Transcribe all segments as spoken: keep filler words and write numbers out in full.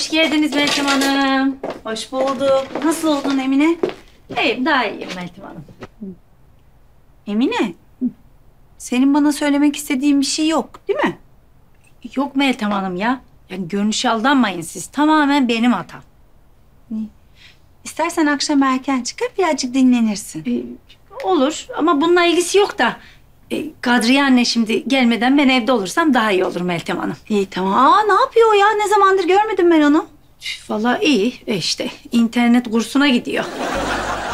Hoş geldiniz Meltem Hanım. Hoş bulduk. Nasıl oldun Emine? İyiyim, daha iyiyim Meltem Hanım. Emine, senin bana söylemek istediğin bir şey yok değil mi? Yok Meltem Hanım ya. Yani görünüşe aldanmayın siz. Tamamen benim hatam. İstersen akşam erken çıkar, birazcık dinlenirsin. Ee, olur ama bununla ilgisi yok da. E, Kadriye anne şimdi gelmeden ben evde olursam daha iyi olur Meltem Hanım. İyi tamam. Aa ne yapıyor ya? Ne zamandır görmedim ben onu. Üf, vallahi iyi. E işte internet kursuna gidiyor.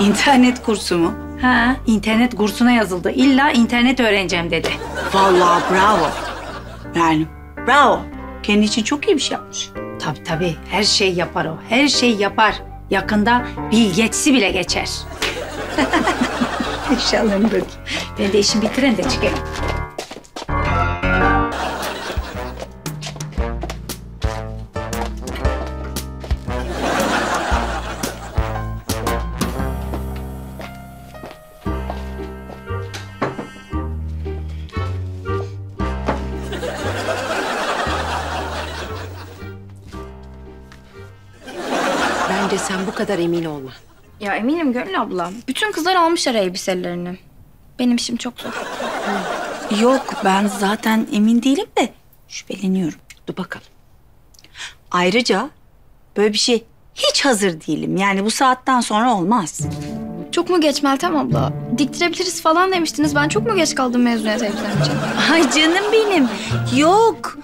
İnternet kursu mu? Ha, internet kursuna yazıldı. İlla internet öğreneceğim dedi. Vallahi bravo. Yani bravo. Kendi için çok iyi bir şey yapmış. Tabii tabii. Her şey yapar o. Her şey yapar. Yakında bilgeçsi bile geçer. İnşallah bak. Ben de işimi bitiren de çıkayım. Bence sen bu kadar emin olma. Ya eminim Gönül abla. Bütün kızlar almışlar elbiselerini. Benim işim çok zor. Hı. Yok ben zaten emin değilim de şüpheleniyorum. Dur bakalım. Ayrıca böyle bir şey hiç hazır değilim. Yani bu saatten sonra olmaz. Çok mu geç Meltem abla? Diktirebiliriz falan demiştiniz. Ben çok mu geç kaldım mezuniyet elbiselerim için? Ay canım benim. Yok.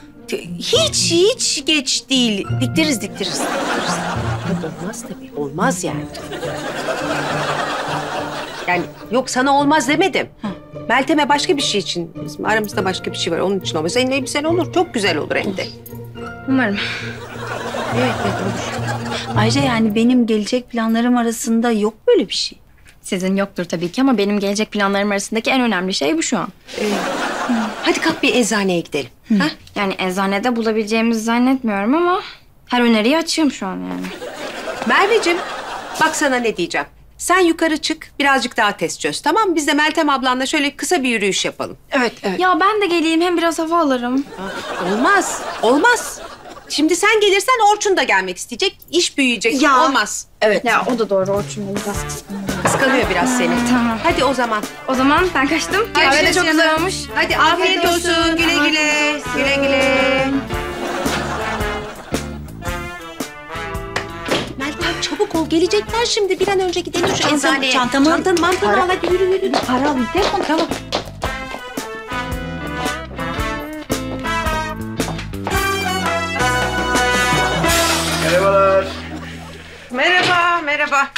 Hiç hiç geç değil. Diktiririz diktiririz. diktiririz. Olmaz tabii. Olmaz yani. Yani yok sana olmaz demedim. Ha. Meltem'e başka bir şey için. Bizim aramızda başka bir şey var. Onun için olmaz. Senin elbisen olur. Çok güzel olur hem de. Umarım. Evet, evet olur. Ayrıca yani benim gelecek planlarım arasında yok böyle bir şey. Sizin yoktur tabii ki ama benim gelecek planlarım arasındaki en önemli şey bu şu an. Ee, hadi kalk bir eczaneye gidelim. Ha? Yani eczanede bulabileceğimizi zannetmiyorum ama... Her öneriyi açıyorum şu an yani. Merveciğim, bak sana ne diyeceğim. Sen yukarı çık, birazcık daha test çöz, tamam mı? Biz de Meltem ablanla şöyle kısa bir yürüyüş yapalım. Evet, evet. Ya ben de geleyim, hem biraz hava alırım. Aa, olmaz, olmaz. Şimdi sen gelirsen Orçun da gelmek isteyecek, iş büyüyecek. Ya. Olmaz. Evet. Ya o da doğru, Orçun da biraz kıskanıyor. Kıskanıyor biraz seni. Tamam. Hadi o zaman. O zaman ben kaçtım. Kahvede çok güzel olmuş. Hadi afiyet, afiyet olsun. olsun, güle güle, olsun. güle güle. Çabuk ol, gelecekler şimdi. Bir an önce gidelim şu eczaneye. Çantamı, çantanı, mantanı al. Hadi yürü, yürü. Para alayım. Telefon, tamam. Merhabalar. Merhaba, merhaba.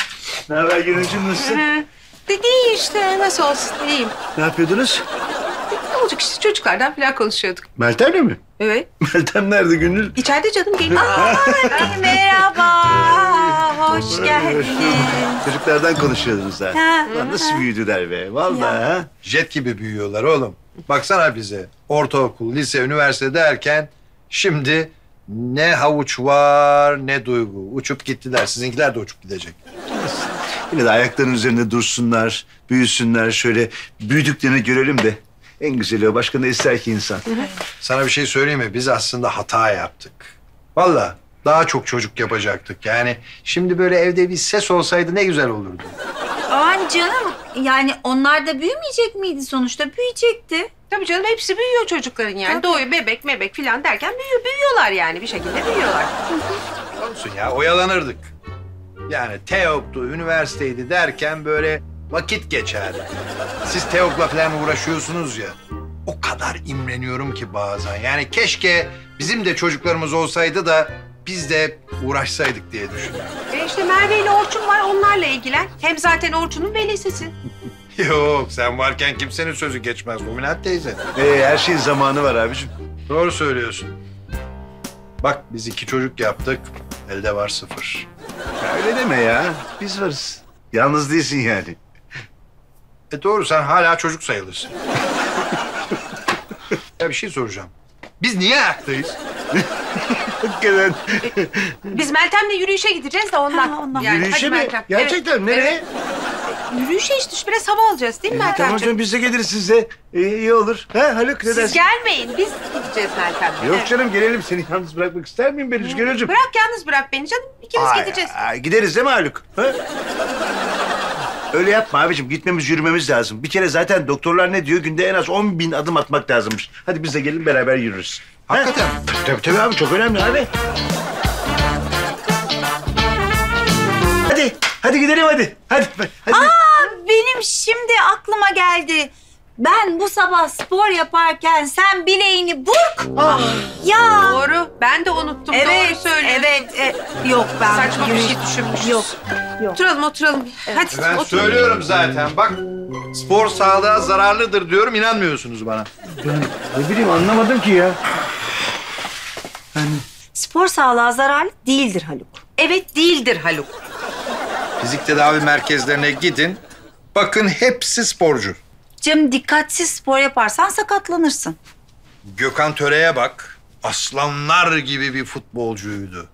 Ne haber Gönülcüğüm, nasılsın? Ee, iyi işte, nasıl olsun, iyiyim. Ne yapıyordunuz? Ne olacak işte, çocuklardan falan konuşuyorduk. Meltem'le mi? Evet. Meltem nerede Gönül? İçeride canım, gelin. Aa, merhaba. Hoş geldiniz. Çocuklardan konuşuyordunuz ha. Lan nasıl büyüdüler be vallahi ha. Jet gibi büyüyorlar oğlum. Baksana bize. Ortaokul, lise, üniversite derken şimdi ne havuç var ne duygu. Uçup gittiler. Sizinkiler de uçup gidecek. Yine de ayaklarının üzerinde dursunlar, büyüsünler şöyle büyüdüklerini görelim de. En güzeli o. Başka ne ister ki insan? Sana bir şey söyleyeyim mi? Biz aslında hata yaptık. Vallahi. Daha çok çocuk yapacaktık yani. Şimdi böyle evde bir ses olsaydı ne güzel olurdu. Aman canım yani onlar da büyümeyecek miydi sonuçta? Büyüyecekti. Tabii canım hepsi büyüyor çocukların yani. Doğuyor bebek mebek falan derken büyüyor, büyüyorlar yani bir şekilde büyüyorlar. Olsun ya oyalanırdık. Yani TEOG'tu, üniversiteydi derken böyle vakit geçerdi. Siz TEOG'la falan uğraşıyorsunuz ya. O kadar imreniyorum ki bazen. Yani keşke bizim de çocuklarımız olsaydı da biz de uğraşsaydık diye düşünüyorum. E işte Merve ile Orçun var, onlarla ilgilen. Hem zaten Orçun'un velisisi. Yok, sen varken kimsenin sözü geçmez Luminat teyze. Ee, her şeyin zamanı var abiciğim. Doğru söylüyorsun. Bak biz iki çocuk yaptık, elde var sıfır. Ya öyle deme ya, biz varız. Yalnız değilsin yani. E doğru, sen hala çocuk sayılırsın. Ya bir şey soracağım. Biz niye ayaktayız? Biz Meltem'le yürüyüşe gideceğiz de ondan. Ha, ondan. Yani, yürüyüşe mi? Gerçekten evet. Nereye? Yürüyüşe hiç düşmez, hava alacağız değil mi Meltemciğim? Tamam canım, biz de geliriz size. Ee, iyi olur. Ha Haluk, ne Siz dersin? gelmeyin, biz gideceğiz Meltemciğim. Yok canım, gelelim. Seni yalnız bırakmak ister miyim ben Gönülcüğüm? Bırak, yalnız bırak beni canım. İkimiz ay, gideceğiz. Ay, gideriz değil mi Haluk? Ha? Öyle yapma abicim, gitmemiz, yürümemiz lazım. Bir kere zaten doktorlar ne diyor? Günde en az on bin adım atmak lazımmış. Hadi biz de gelin, beraber yürürüz. Hakikaten. Ha? Tabii tabii abi, çok önemli abi. Hadi, hadi gidelim hadi. Hadi, hadi. Aa, benim şimdi aklıma geldi. Ben bu sabah spor yaparken sen bileğini burk. Ah, ya. Doğru, ben de unuttum. Evet, doğru söylüyorsun. Evet, e, yok ben. Saçma bir şey düşünmüşüz. Yok, yok. Oturalım, oturalım. Evet. Hadi, ben oturalım. Söylüyorum zaten, bak. Spor sağlığa zararlıdır diyorum, inanmıyorsunuz bana. Ben ne bileyim, anlamadım ki ya. Yani... Spor sağlığa zararlı değildir Haluk. Evet, değildir Haluk. Fizik tedavi merkezlerine gidin, bakın hepsi sporcu. Cem, dikkatsiz spor yaparsan sakatlanırsın. Gökhan Töre'ye bak, aslanlar gibi bir futbolcuydu.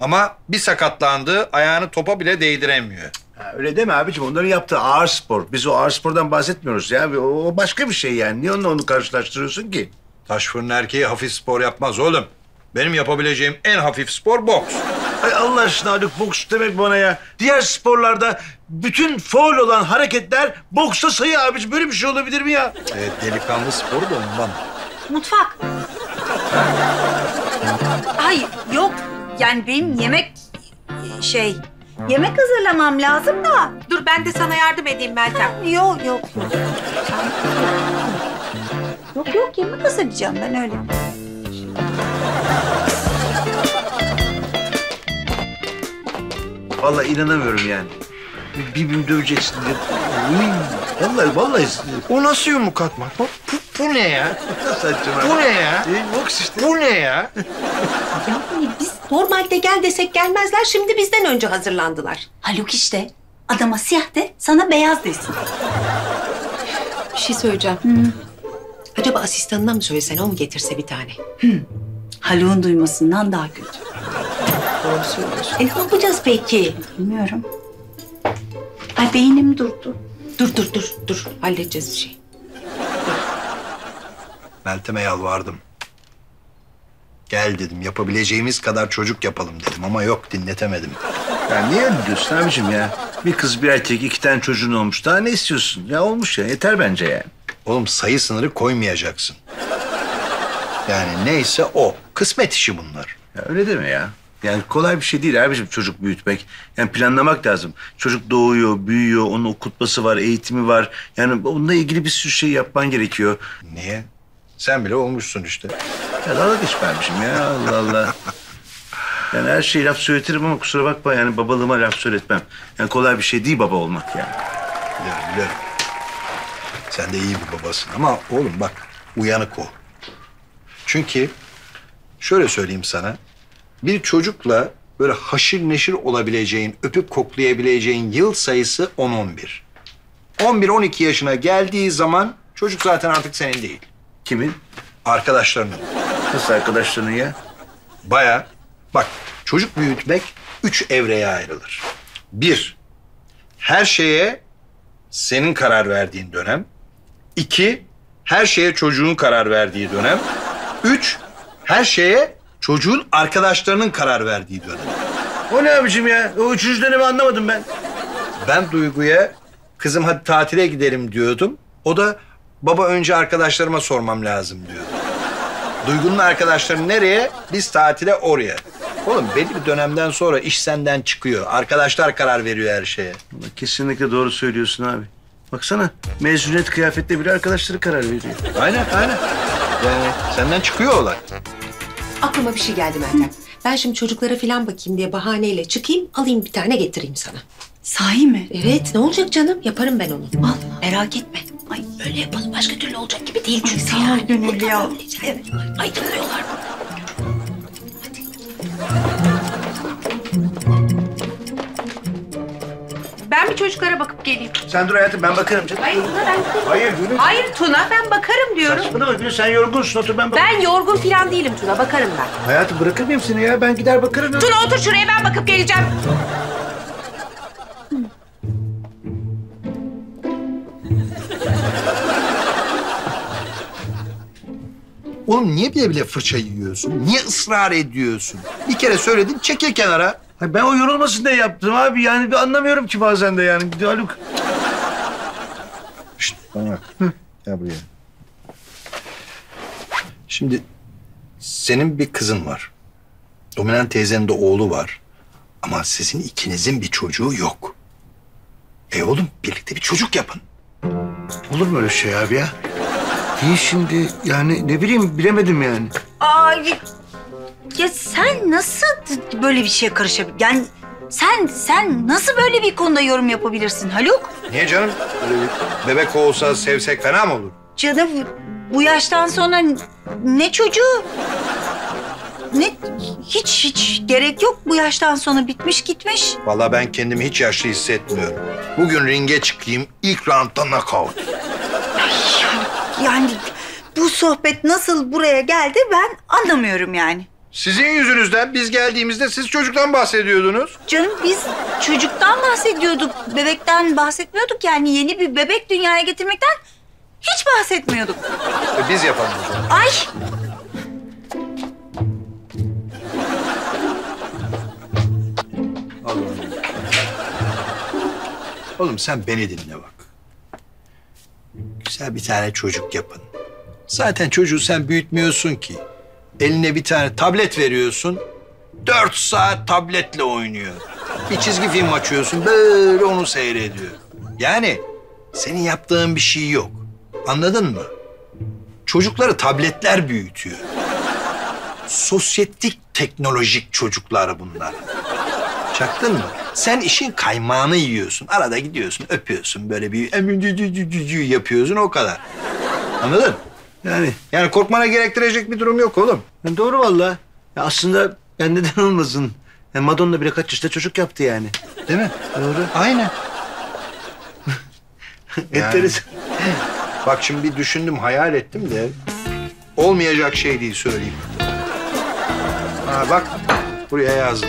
Ama bir sakatlandı, ayağını topa bile değdiremiyor. Ha, öyle deme abiciğim, onların yaptığı ağır spor. Biz o ağır spordan bahsetmiyoruz ya, o, o başka bir şey yani. Niye onunla onu karşılaştırıyorsun ki? Taş fırın erkeği hafif spor yapmaz oğlum. Benim yapabileceğim en hafif spor boks. Ay Allah aşkına Haluk, boks demek bana ya. Diğer sporlarda bütün faul olan hareketler boksa sayı abiciğim. Böyle bir şey olabilir mi ya? Evet, delikanlı sporu da ondan. Mutfak. Ay yok, yani benim yemek şey... Yemek hazırlamam lazım da. Dur, ben de sana yardım edeyim Meltem. Yok, yok. Yok, yok, yemek hazırlayacağım ben öyle. Vallahi inanamıyorum yani. Birbirini döveceksin diye. Vallahi, vallahi. O nasıl yumruk atmak? Bu, bu ne ya? Bu ne ya? E, boks işte. Bu ne ya? Yani biz normalde gel desek gelmezler, şimdi bizden önce hazırlandılar. Haluk işte, adama siyah de, sana beyaz desin. Bir şey söyleyeceğim. Hmm. Acaba asistanından mı söylesen, o mu getirse bir tane? Hmm. Haluk'un duymasından daha kötü. E ne yapacağız peki? Bilmiyorum. Ay beynim durdu. Dur, dur, dur, dur. Halledeceğiz bir şey. Meltem'e yalvardım. Gel dedim, yapabileceğimiz kadar çocuk yapalım dedim ama yok, dinletemedim. Ya niye diyorsun abicim ya? Bir kız, bir erkek, iki tane çocuğun olmuş. Daha ne istiyorsun? Ya olmuş ya, yeter bence yani. Oğlum, sayı sınırı koymayacaksın. Yani neyse o. Kısmet işi bunlar. Ya öyle deme ya. Yani kolay bir şey değil abiciğim çocuk büyütmek. Yani planlamak lazım. Çocuk doğuyor, büyüyor, onun okutması var, eğitimi var. Yani onunla ilgili bir sürü şey yapman gerekiyor. Niye? Sen bile olmuşsun işte. Ya dalga geçmemişim ya, Allah Allah. Yani her şeyi laf söyletirim ama kusura bakma yani babalığıma laf söyletmem. Yani kolay bir şey değil baba olmak yani. Biliyorum, biliyorum. Sen de iyi bir babasın ama oğlum bak, uyanık ol. Çünkü şöyle söyleyeyim sana. Bir çocukla böyle haşır neşir olabileceğin, öpüp koklayabileceğin yıl sayısı on on bir. on bir on iki yaşına geldiği zaman çocuk zaten artık senin değil. Kimin? Arkadaşlarının. Nasıl arkadaşlarının ya? Bayağı. Bak, çocuk büyütmek üç evreye ayrılır. Bir, her şeye senin karar verdiğin dönem. İki, her şeye çocuğun karar verdiği dönem. Üç, her şeye... çocuğun arkadaşlarının karar verdiği dönem. O ne abiciğim ya? O üçüncü dönemi anlamadım ben. Ben Duygu'ya kızım hadi tatile gidelim diyordum. O da baba önce arkadaşlarıma sormam lazım diyordu. Duygu'nun arkadaşları nereye? Biz tatile oraya. Oğlum belli bir dönemden sonra iş senden çıkıyor. Arkadaşlar karar veriyor her şeye. Kesinlikle doğru söylüyorsun abi. Baksana mezuniyet kıyafetle bile arkadaşları karar veriyor. Aynen aynen. Yani senden çıkıyor olay. Aklıma bir şey geldi Meltem. Ben şimdi çocuklara falan bakayım diye bahaneyle çıkayım, alayım bir tane getireyim sana. Sahi mi? Evet, ne olacak canım? Yaparım ben onu. Vallahi. Merak etme. Ay öyle yapalım, başka türlü olacak gibi değil çünkü. Sağ ol Gönül ya. Evet. Ay dönüyorlar. Hadi. Ben bir çocuklara bakıp geleyim. Sen dur hayatım, ben bakarım canım. Hayır Tuna, ben bakarım. Hayır Gönül. Hayır Tuna, ben bakarım diyorum. Saçmalama Gönül, sen yorgunsun, otur ben bakarım. Ben yorgun falan değilim Tuna, bakarım ben. Hayatım bırakır mıyım seni ya? Ben gider bakarım. Tuna otur şuraya, ben bakıp geleceğim. Oğlum niye bile bile fırça yiyorsun? Niye ısrar ediyorsun? Bir kere söyledim, çekil kenara. Ben o yorulmasın diye yaptım abi. Yani anlamıyorum ki bazen de yani. Haluk. Şşt bana bak. Hı. Gel buraya. Şimdi senin bir kızın var. Dominant teyzenin de oğlu var. Ama sizin ikinizin bir çocuğu yok. E oğlum birlikte bir çocuk yapın. Olur mu öyle şey abi ya? Niye şimdi yani ne bileyim bilemedim yani. Aa, ya sen nasıl böyle bir şeye karışabilirsin? Yani sen sen nasıl böyle bir konuda yorum yapabilirsin Haluk? Niye canım? Bebek olsa sevsek fena mı olur? Canım bu yaştan sonra ne çocuğu? Ne? Hiç hiç gerek yok. Bu yaştan sonra bitmiş gitmiş. Vallahi ben kendimi hiç yaşlı hissetmiyorum. Bugün ringe çıkayım, ilk round'da knockout. Yani bu sohbet nasıl buraya geldi ben anlamıyorum yani. Sizin yüzünüzden biz geldiğimizde siz çocuktan bahsediyordunuz. Canım biz çocuktan bahsediyorduk. Bebekten bahsetmiyorduk yani yeni bir bebek dünyaya getirmekten hiç bahsetmiyorduk. E biz yapalım. Ay! Oğlum sen beni dinle bak. Güzel bir tane çocuk yapın. Zaten çocuğu sen büyütmüyorsun ki. Eline bir tane tablet veriyorsun. Dört saat tabletle oynuyor. Bir çizgi film açıyorsun, böyle onu seyrediyor. Yani senin yaptığın bir şey yok. Anladın mı? Çocukları tabletler büyütüyor. Sosyetik teknolojik çocuklar bunlar. Çaktın mı? Sen işin kaymağını yiyorsun. Arada gidiyorsun, öpüyorsun böyle bir yapıyorsun o kadar. Anladın? Yani yani korkmana gerektirecek bir durum yok oğlum. Yani doğru vallahi. Ya aslında ben neden olmasın? Yani Madonna bile kaç yaşta çocuk yaptı yani. Değil mi? Doğru. Aynen. Enteresan. Bak şimdi bir düşündüm, hayal ettim de olmayacak şey değil söyleyeyim. Ha bak buraya yazdım.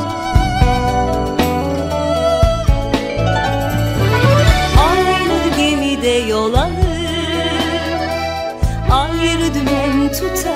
Ayrı gemide yol alır, ayrı dümen tutar.